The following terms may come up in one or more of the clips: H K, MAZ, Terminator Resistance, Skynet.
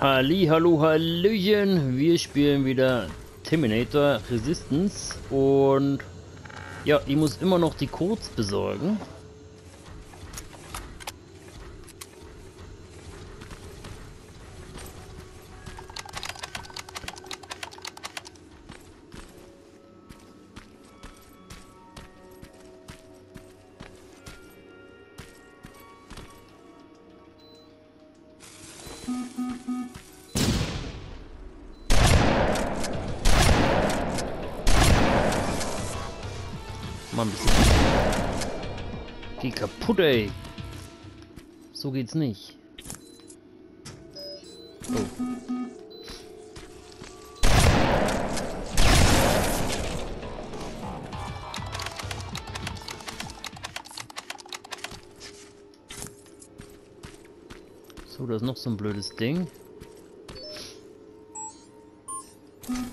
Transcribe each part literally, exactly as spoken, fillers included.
Hallihallo, Hallöchen, wir spielen wieder Terminator Resistance und ja, ich muss immer noch die Codes besorgen. Ein bisschen. Geh kaputt, ey. So geht's nicht. Oh. So, da ist noch so ein blödes Ding.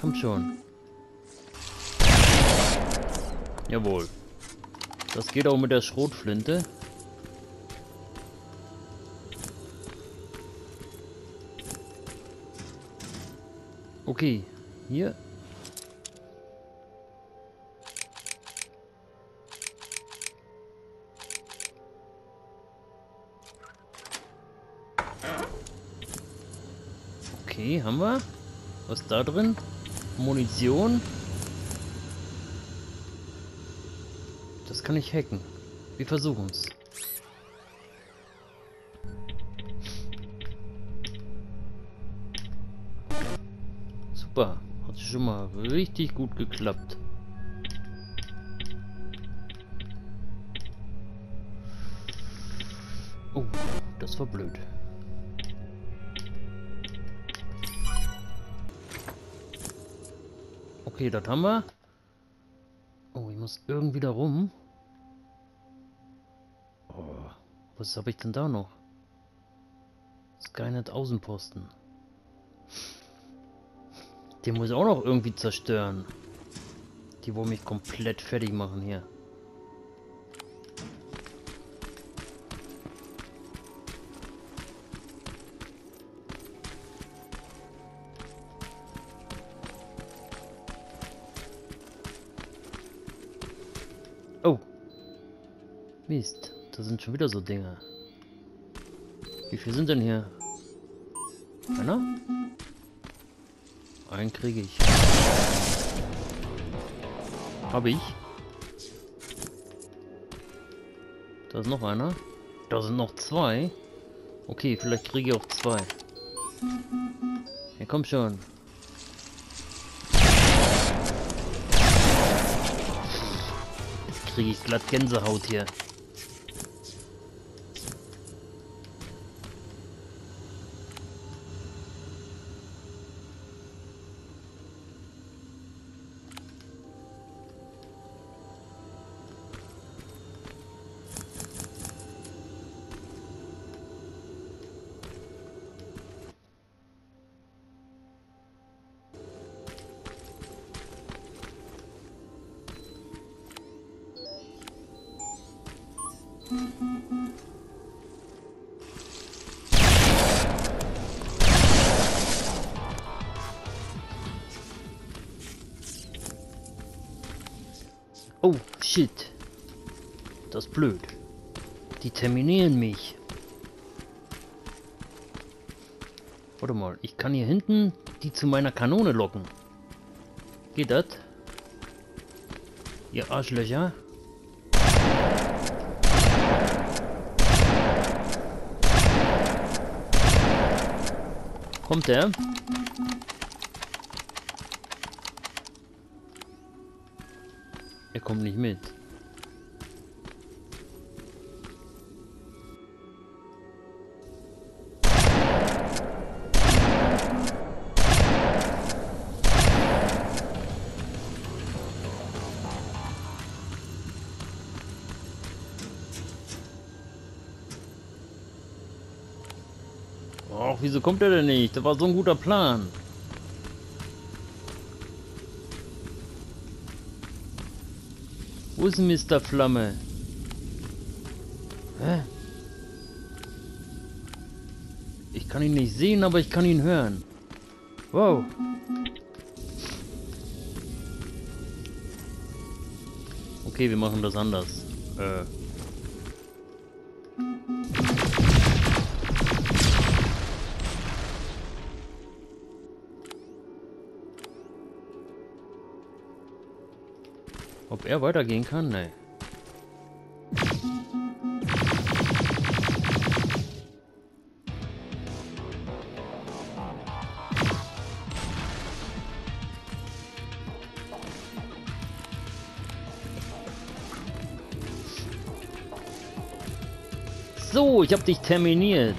Kommt schon. Jawohl. Das geht auch mit der Schrotflinte. Okay, hier. Okay, haben wir. Was ist da drin? Munition. Das kann ich hacken. Wir versuchen es. Super. Hat schon mal richtig gut geklappt. Oh, das war blöd. Okay, das haben wir. Oh, ich muss irgendwie da rum. Was habe ich denn da noch? Skynet Außenposten. Den muss ich auch noch irgendwie zerstören. Die wollen mich komplett fertig machen hier. Oh. Mist. Da sind schon wieder so Dinge. Wie viel sind denn hier? Einer? Einen kriege ich. Habe ich. Da ist noch einer. Da sind noch zwei. Okay, vielleicht kriege ich auch zwei. Ja, komm schon. Jetzt kriege ich glatt Gänsehaut hier. Oh, shit. Das ist blöd. Die terminieren mich. Warte mal, ich kann hier hinten die zu meiner Kanone locken. Geht das? Ihr Arschlöcher. Kommt der? Er kommt nicht mit. Och, wieso kommt er denn nicht? Das war so ein guter Plan. Wo ist Mister Flamme? Hä? Ich kann ihn nicht sehen, aber ich kann ihn hören. Wow. Okay, wir machen das anders. Äh. Ob er weitergehen kann? Nee. So, ich hab dich terminiert.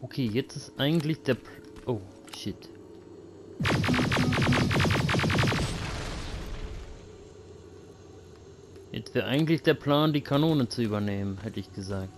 Okay, jetzt ist eigentlich der... Pl oh, shit. Jetzt wäre eigentlich der Plan, die Kanone zu übernehmen, hätte ich gesagt.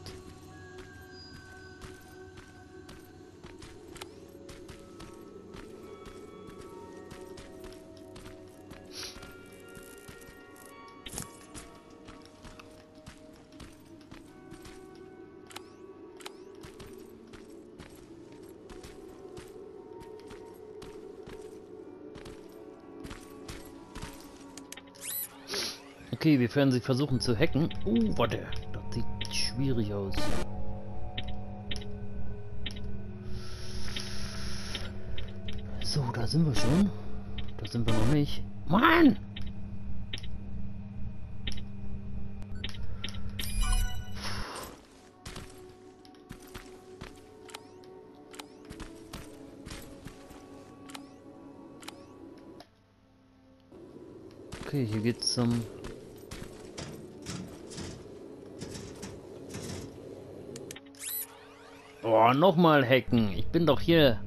Okay, wir werden sie versuchen zu hacken. Oh, warte. Das sieht schwierig aus. So, da sind wir schon. Da sind wir noch nicht. Mann! Okay, hier geht's zum... Oh, nochmal hacken. Ich bin doch hier.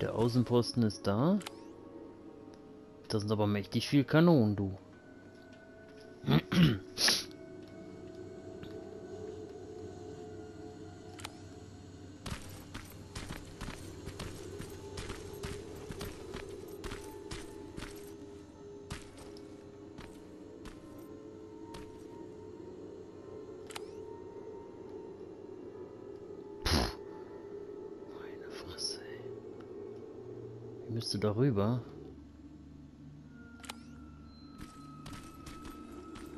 Der Außenposten ist da. Das sind aber mächtig viel Kanonen, du. Müsste darüber.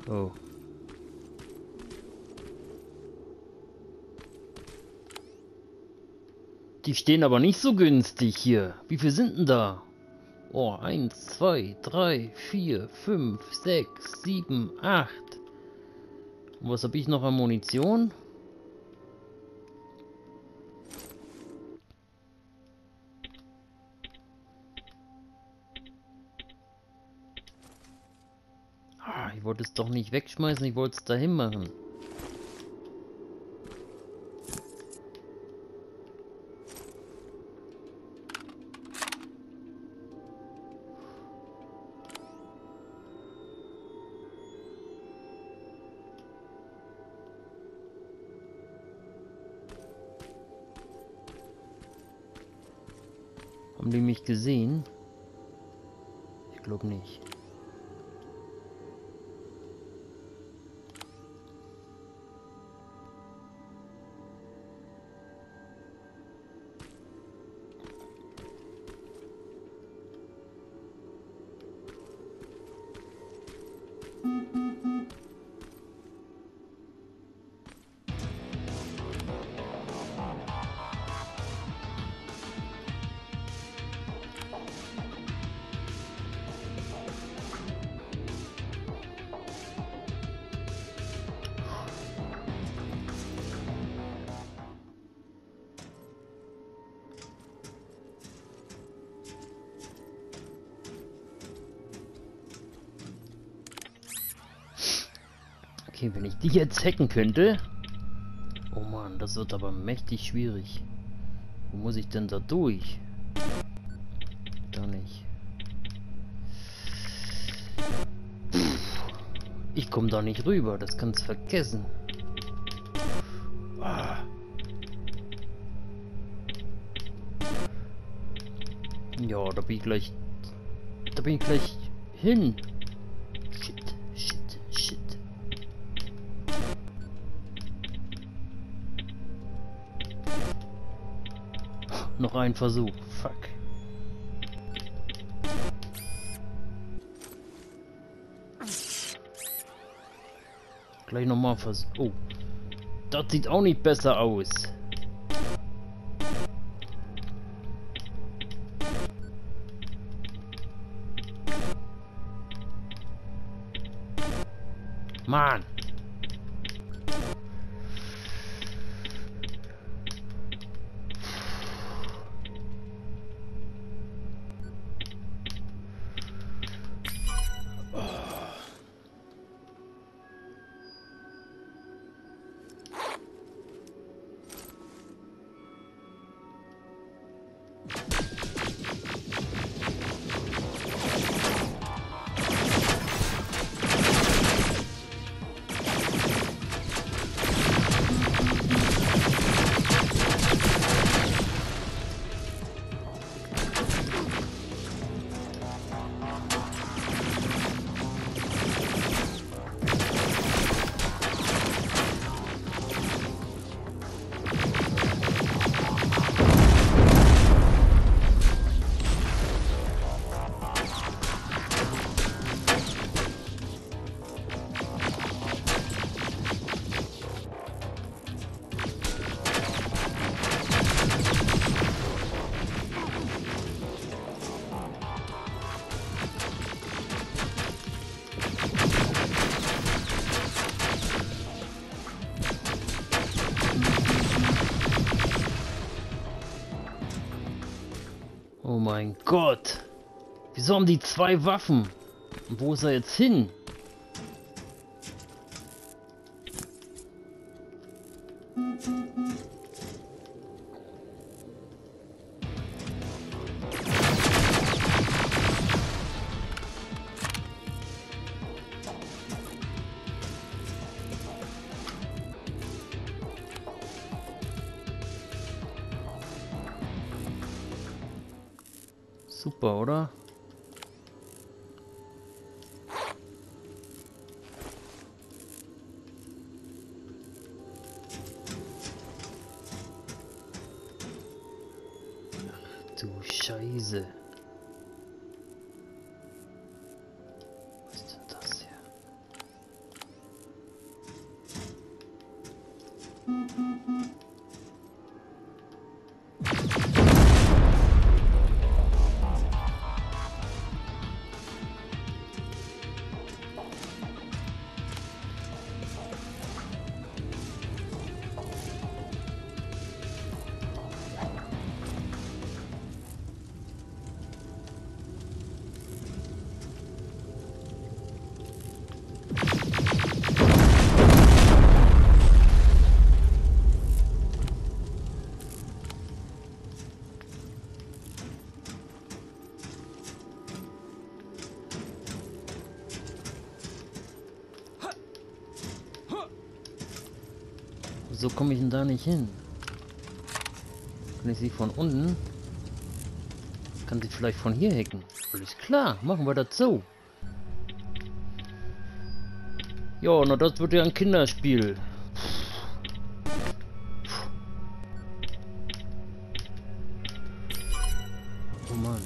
Oh. Die stehen aber nicht so günstig hier. Wie viel sind denn da? Oh, eins, zwei, drei, vier, fünf, sechs, sieben, acht. Und was habe ich noch an Munition? Ich wollte es doch nicht wegschmeißen, ich wollte es dahin machen. Haben die mich gesehen? Ich glaube nicht. Okay, wenn ich die jetzt hacken könnte... Oh Mann, das wird aber mächtig schwierig. Wo muss ich denn da durch? Da nicht. Pff, Ich komme da nicht rüber, das kannst du vergessen. Ah. Ja, da bin ich gleich... Da bin ich gleich hin. Shit, shit, shit. Noch ein Versuch. Fuck. Gleich nochmal ein Versuch. Oh. Das sieht auch nicht besser aus. Mann. Oh. Oh mein Gott! Wieso haben die zwei Waffen? Und wo ist er jetzt hin? Super, oder? Ach du Scheiße. Was ist denn das hier? So komme ich denn da nicht hin? Kann ich sie von unten? Kann sie vielleicht von hier hacken? Alles klar, machen wir das so. Ja, na das wird ja ein Kinderspiel. Oh Mann.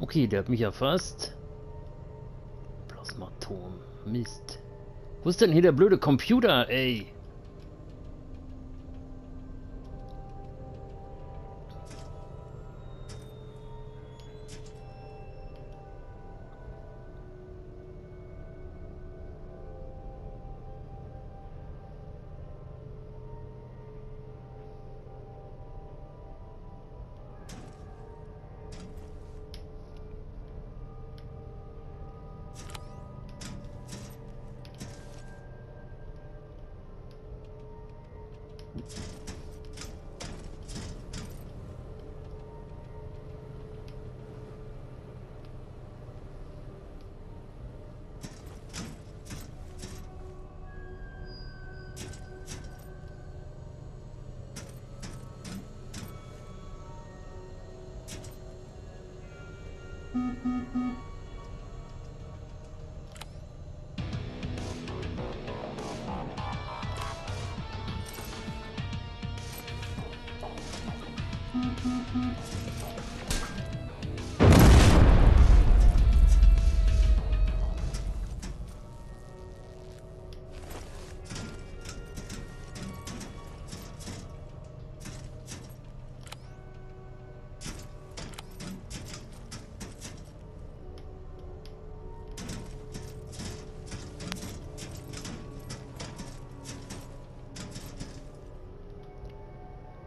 Okay, der hat mich erfasst. Plasmaturm. Mist. Wo ist denn hier der blöde Computer, ey?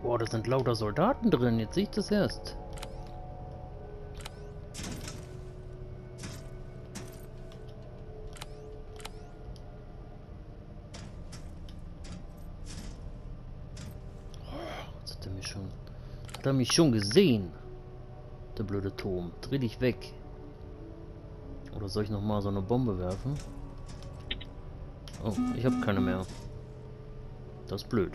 Boah, da sind lauter Soldaten drin, jetzt sehe ich das erst. Oh, das hat er mich schon. Das hat er mich schon gesehen. Der blöde Turm. Dreh dich weg. Oder soll ich nochmal so eine Bombe werfen? Oh, ich habe keine mehr. Das ist blöd.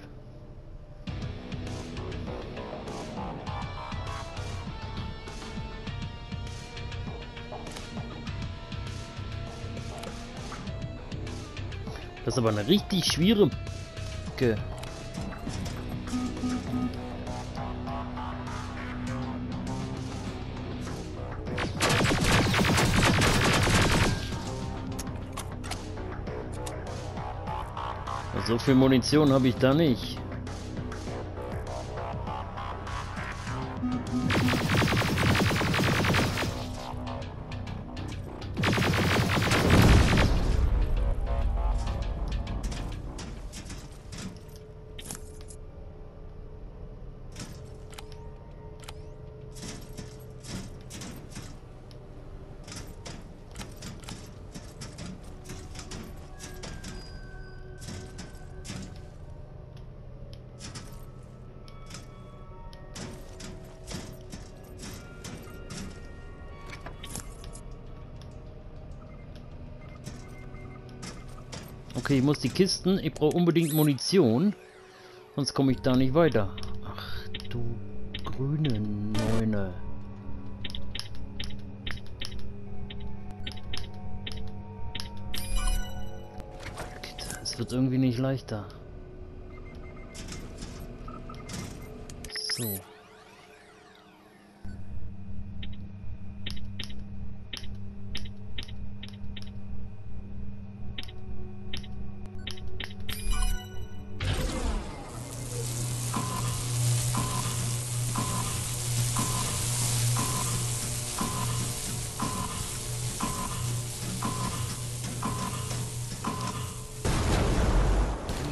Das ist aber eine richtig schwierige... So viel Munition habe ich da nicht. Okay, ich muss die Kisten. Ich brauche unbedingt Munition. Sonst komme ich da nicht weiter. Ach du grüne Neune. Es wird irgendwie nicht leichter. So.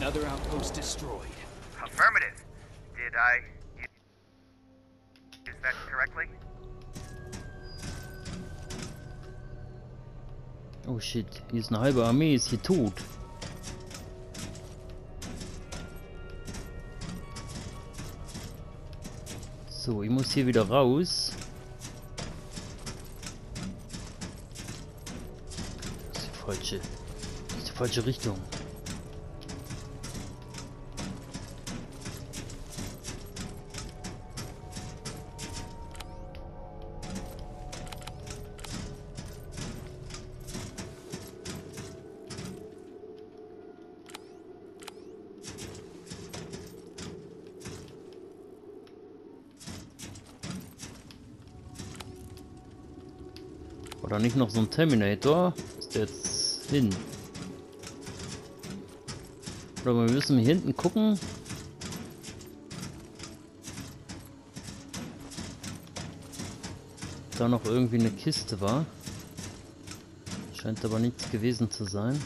Another outpost destroyed. Affirmative. Did I... Is that correctly? Oh shit, hier ist eine halbe Armee, ist hier tot. So, ich muss hier wieder raus. Das ist die falsche, das ist die falsche Richtung. Oder nicht noch so ein Terminator? Ist der jetzt hin? Oder wir müssen hier hinten gucken. Ob da noch irgendwie eine Kiste war. Scheint aber nichts gewesen zu sein.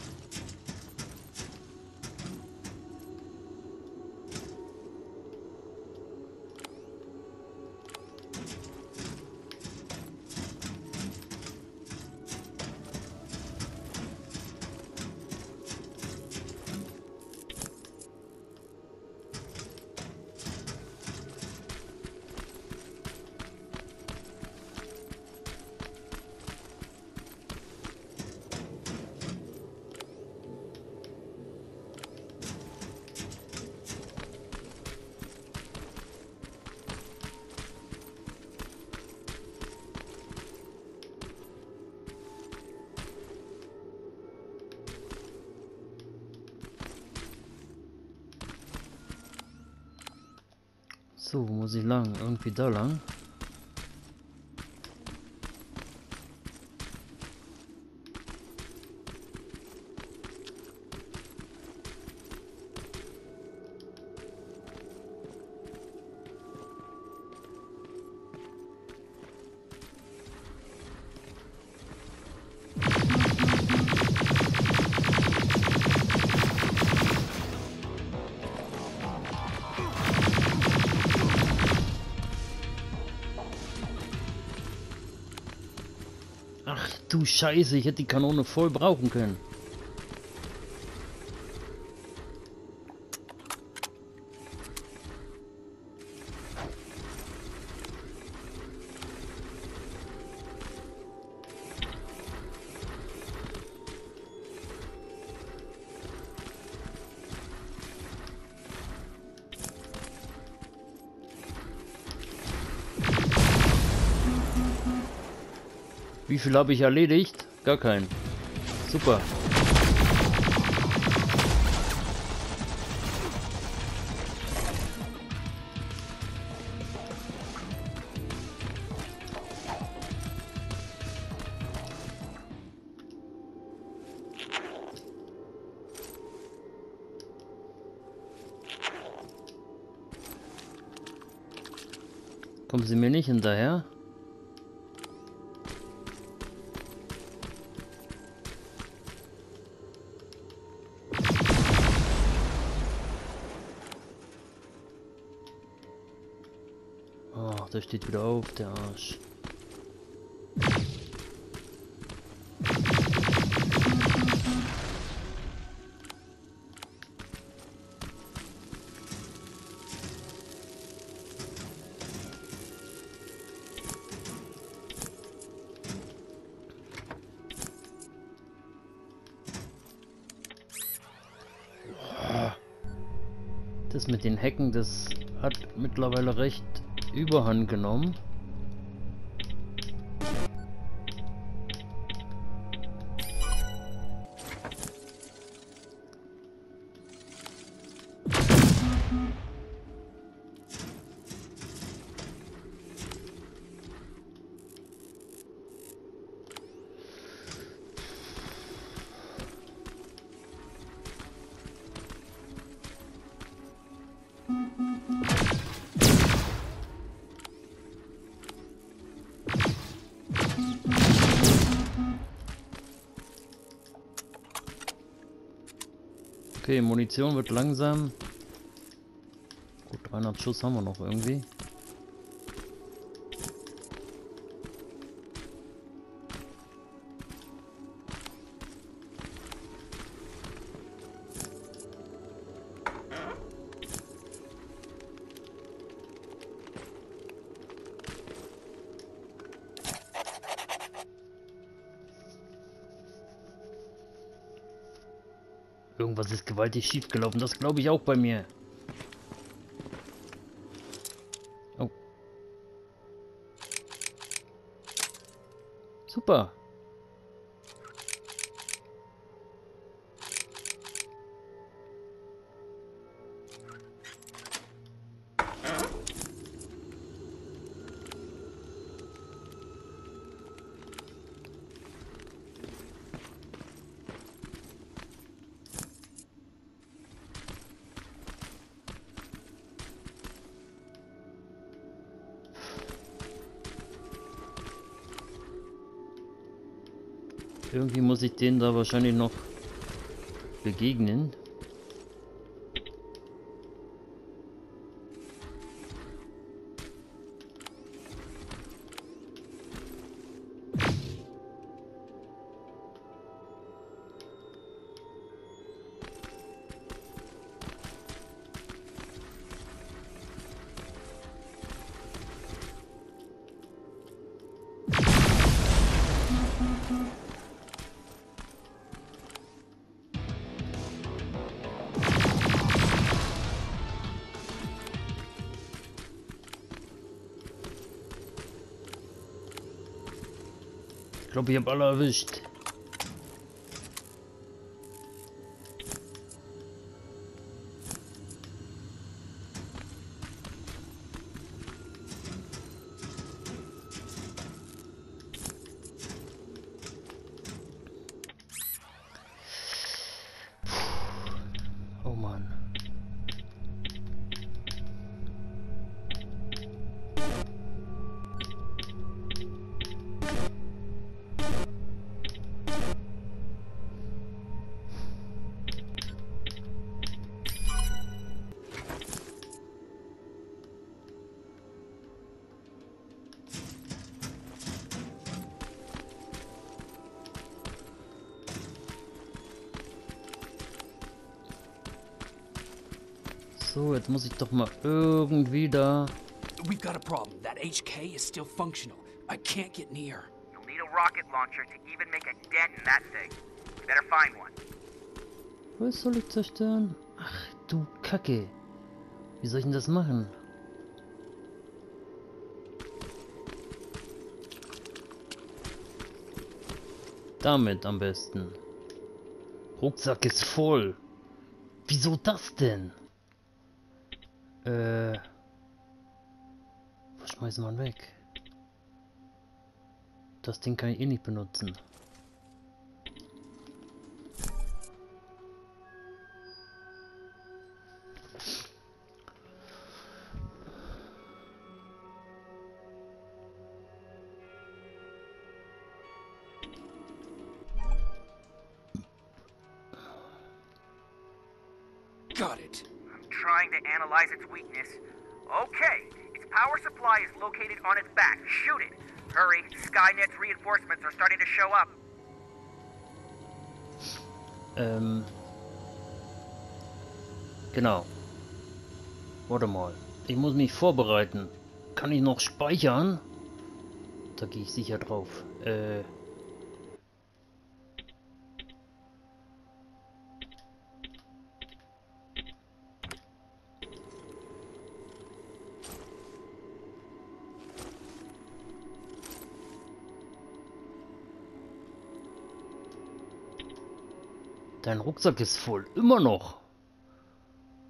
So, wo muss ich lang? Irgendwie da lang. Ach du Scheiße, ich hätte die Kanone voll brauchen können. Wie viel habe ich erledigt? Gar keinen. Super. Kommen Sie mir nicht hinterher? Der steht wieder auf, der Arsch. Das mit den Hecken, das hat mittlerweile recht Überhand genommen. Okay, Munition wird langsam. Gut, dreihundert Schuss haben wir noch irgendwie. Irgendwas ist gewaltig schiefgelaufen, das glaube ich auch bei mir. Oh. Super. Irgendwie muss ich denen da wahrscheinlich noch begegnen. Ich glaube, ich habe alle erwischt. Oh Mann. So, jetzt muss ich doch mal irgendwie da. We've got a problem. That H K is still functional. I can't get near. You'll need a rocket launcher to even make a dent in that thing. You better find one. Was soll ich zerstören? Ach du Kacke. Wie soll ich denn das machen? Damit am besten. Rucksack ist voll. Wieso das denn? Äh. Was schmeißt man weg? Das Ding kann ich eh nicht benutzen. Got it. Trying to analyze its weakness. Okay, its power supply is located on its back. Shoot it! Hurry, Skynet's reinforcements are starting to show up. Ähm. Genau. Warte mal. Ich muss mich vorbereiten. Kann ich noch speichern? Da gehe ich sicher drauf. Äh. Dein Rucksack ist voll. Immer noch.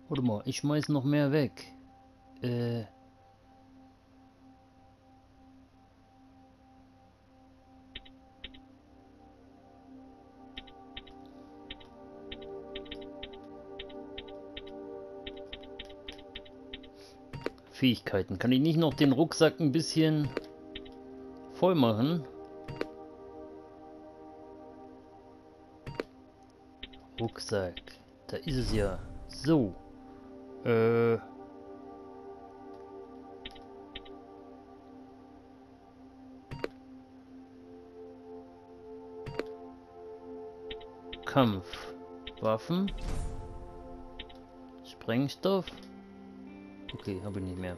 Warte mal, ich schmeiß noch mehr weg. Äh. Fähigkeiten. Kann ich nicht noch den Rucksack ein bisschen voll machen? Rucksack. Da ist es ja. So. Äh. Kampf. Waffen. Sprengstoff. Okay, habe ich nicht mehr.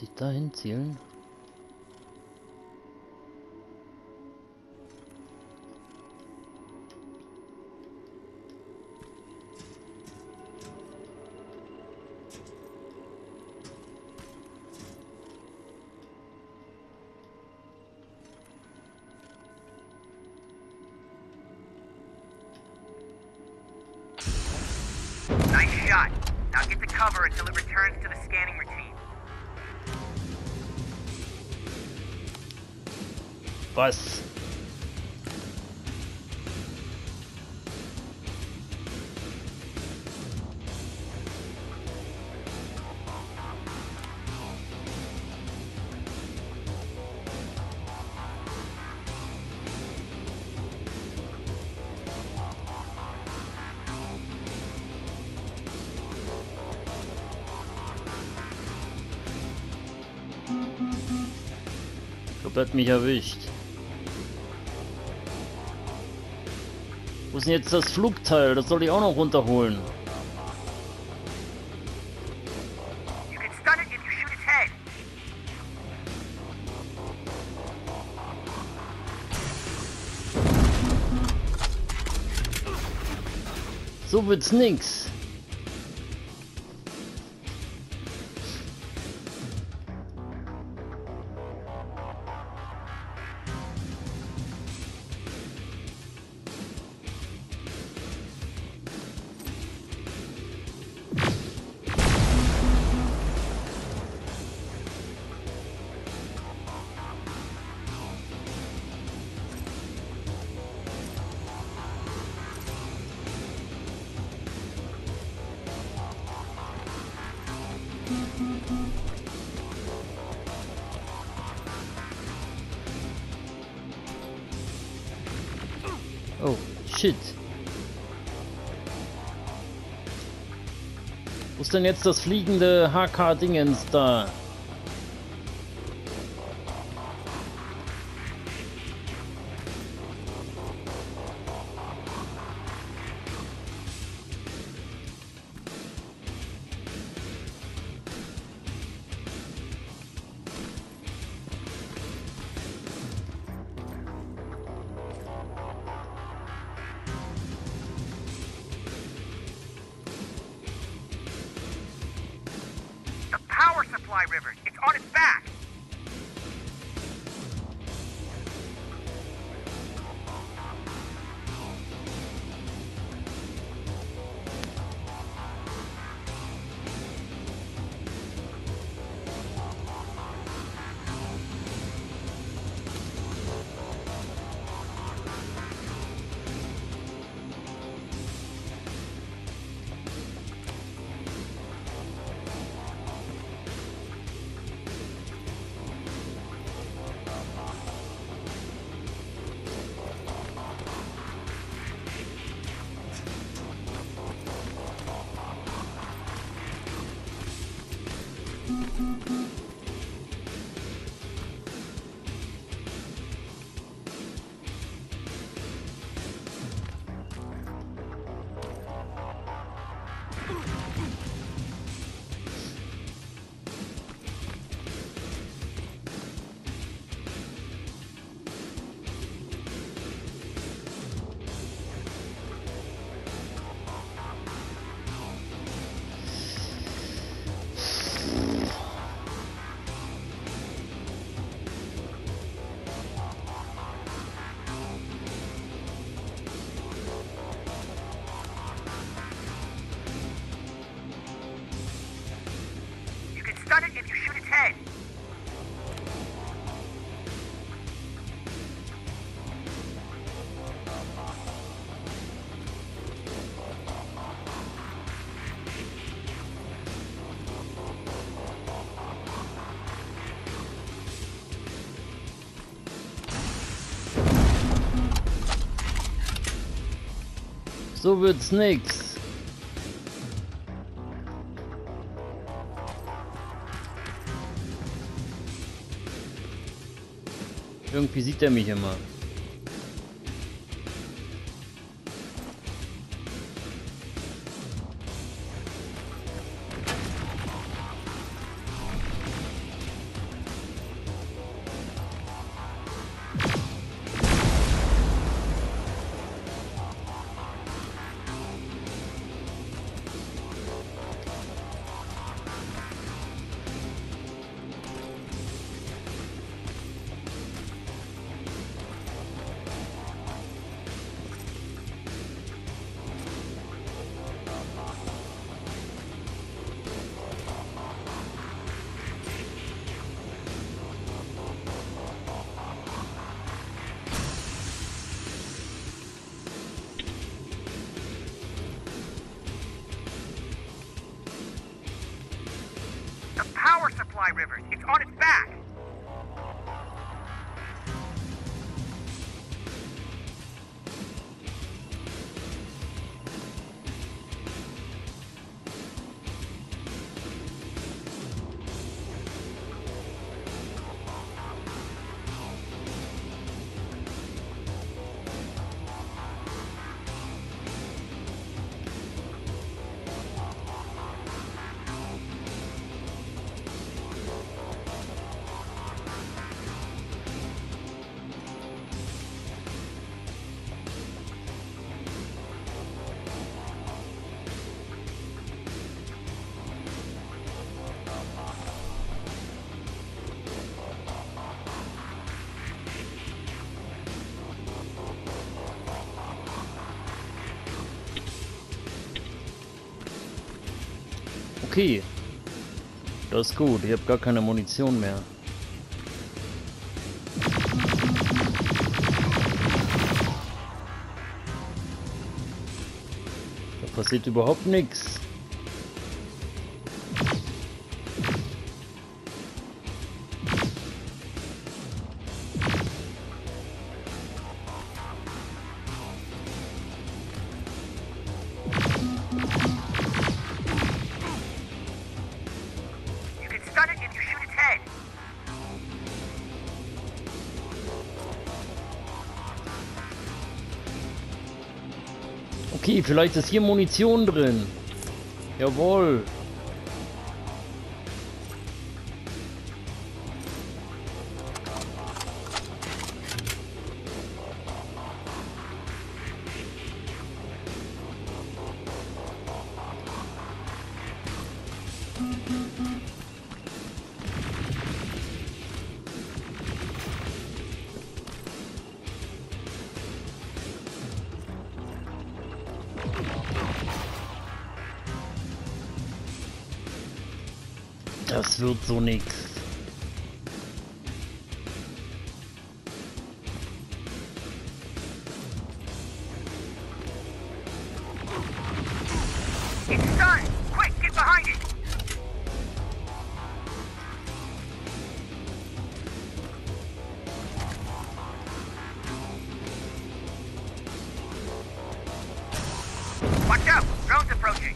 müsste ich da hinzielen. Now get to cover until it returns to the scanning routine. Was? Hat mich erwischt. Wo ist denn jetzt das Flugteil? Das soll ich auch noch runterholen. So wird's nix. Oh, shit. Wo ist denn jetzt das fliegende H K-Dingens da? River. It's on its back. So wird's nix. Irgendwie sieht er mich immer. my rivers. It's on its back. Okay, das ist gut, ich habe gar keine Munition mehr. Da passiert überhaupt nichts. Okay, vielleicht ist hier Munition drin. Jawohl. Das wird so nix. It's done. Quick, get behind it. Watch out, drones approaching.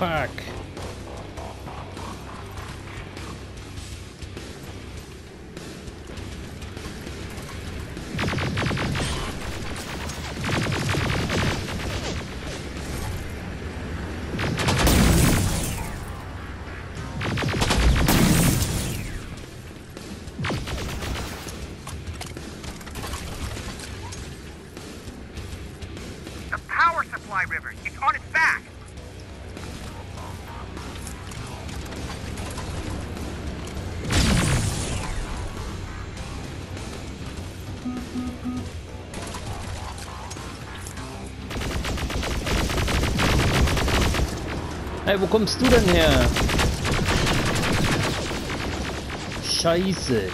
Fuck. The power supply river, it's on its back. Hey, wo kommst du denn her? Scheiße.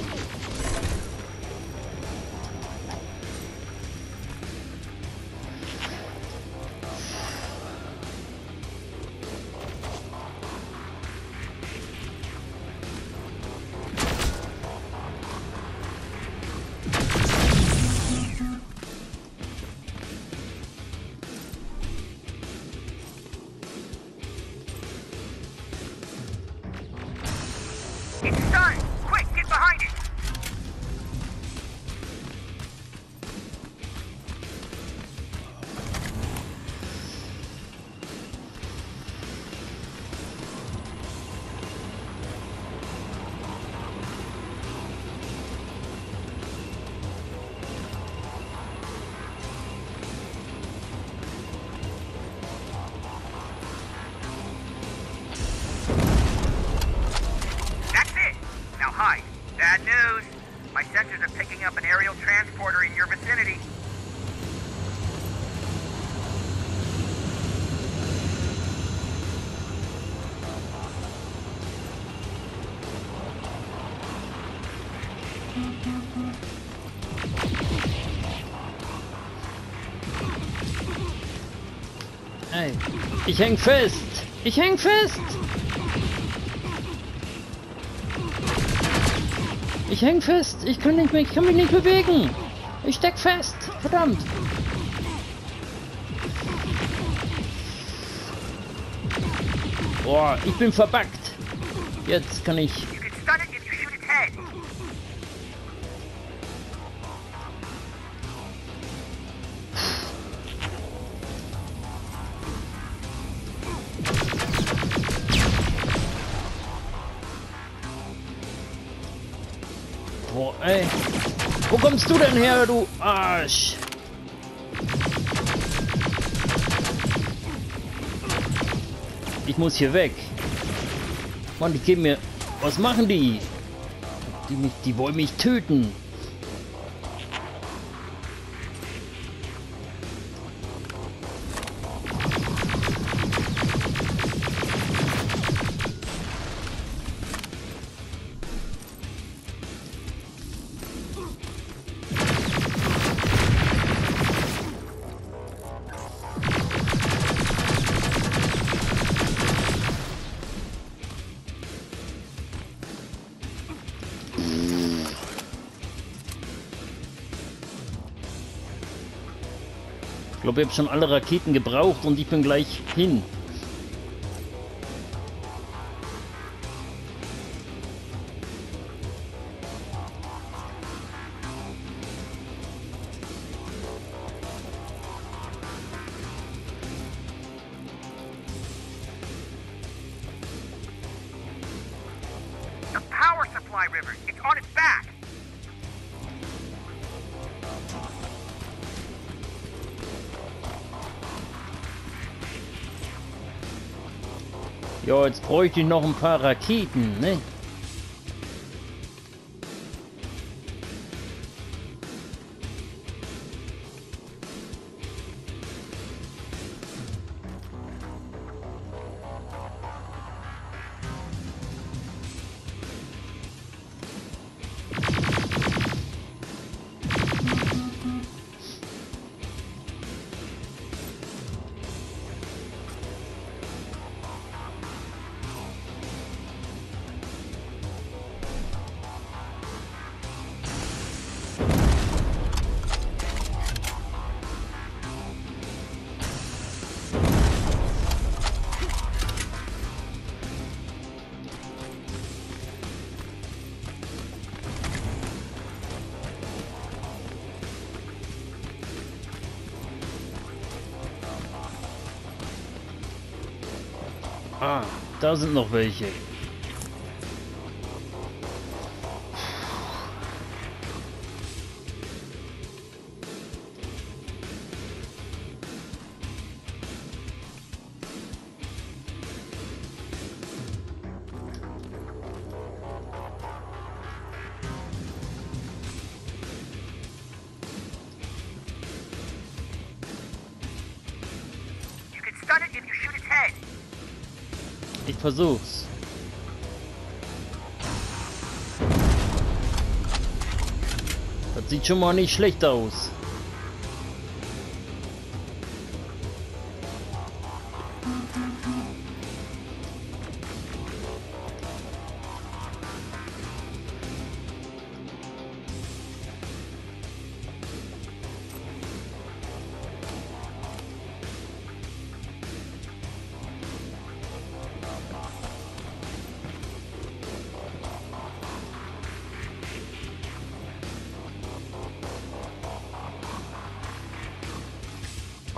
It's done! Quick, get behind it! Ey, ich häng fest! Ich häng fest! Ich häng fest! Ich kann nicht mehr, ich kann mich nicht bewegen! Ich steck fest! Verdammt! Boah, ich bin verbackt! Jetzt kann ich... Boah, ey. Wo kommst du denn her, du Arsch? Ich muss hier weg. Mann, die geben mir... Was machen die? Die, mich, die wollen mich töten. Ich glaube, ich habe schon alle Raketen gebraucht und ich bin gleich hin. The power supply river, it's on its back. Ja, jetzt bräuchte ich noch ein paar Raketen, ne? Ah, da sind noch welche. You can stun it if you shoot its head. Ich versuch's. Das sieht schon mal nicht schlecht aus.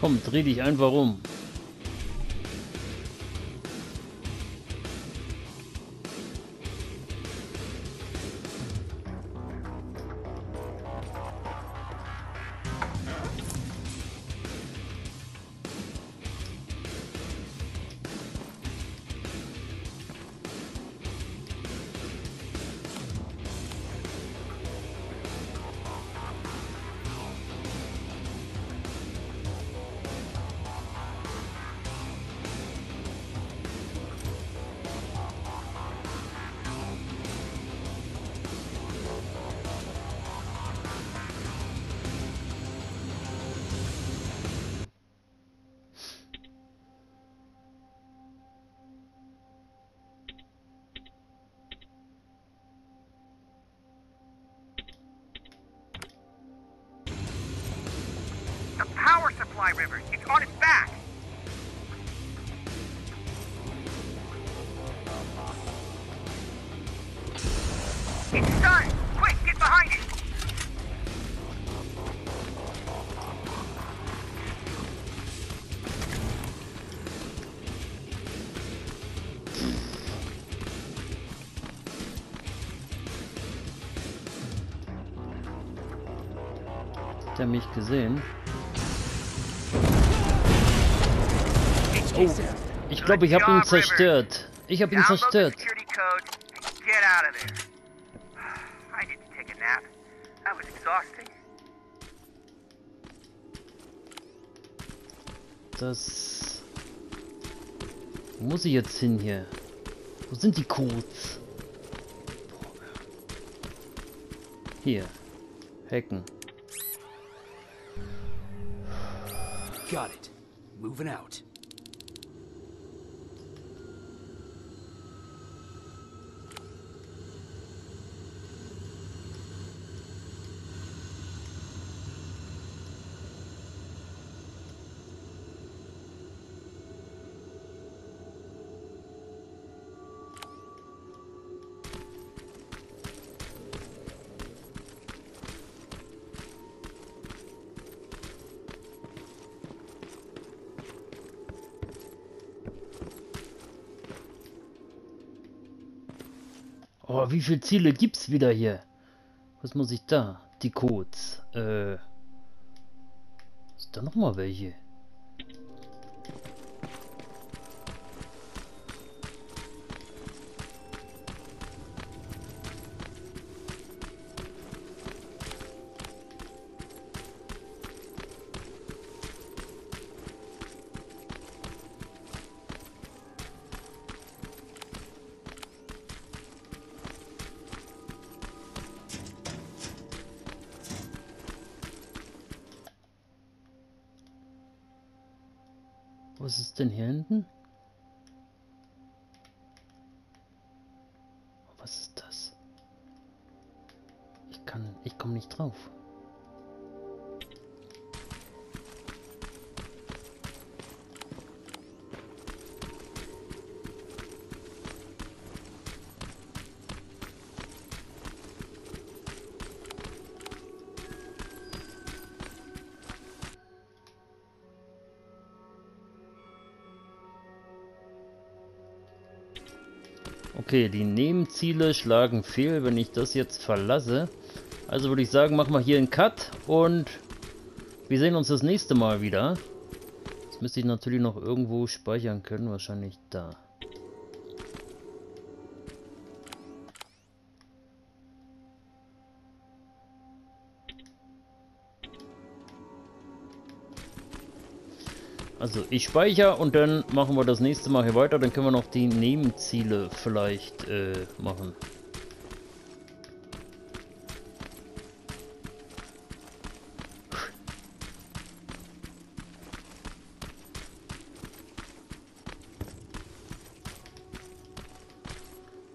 Komm, dreh dich einfach um. supply river. It's on its back! It's stunned! Quick, get behind it! Hat er mich gesehen? Oh, ich glaube, ich habe ihn zerstört. Ich habe ihn zerstört. Das... Wo muss ich jetzt hin hier? Wo sind die Codes? Hier. Hacken. Got it. Moving out. Oh, wie viele Ziele gibt's wieder hier? Was muss ich da? Die Codes. Äh. Ist da nochmal welche? Was ist denn hier hinten? Was ist das? Ich kann, ich komme nicht drauf. Okay, die Nebenziele schlagen fehl, wenn ich das jetzt verlasse. Also würde ich sagen, machen wir hier einen Cut und wir sehen uns das nächste Mal wieder. Das müsste ich natürlich noch irgendwo speichern können, wahrscheinlich da. Also ich speichere und dann machen wir das nächste Mal hier weiter. Dann können wir noch die Nebenziele vielleicht äh, machen.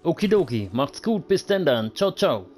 Okidoki, macht's gut, bis denn dann. Ciao, ciao.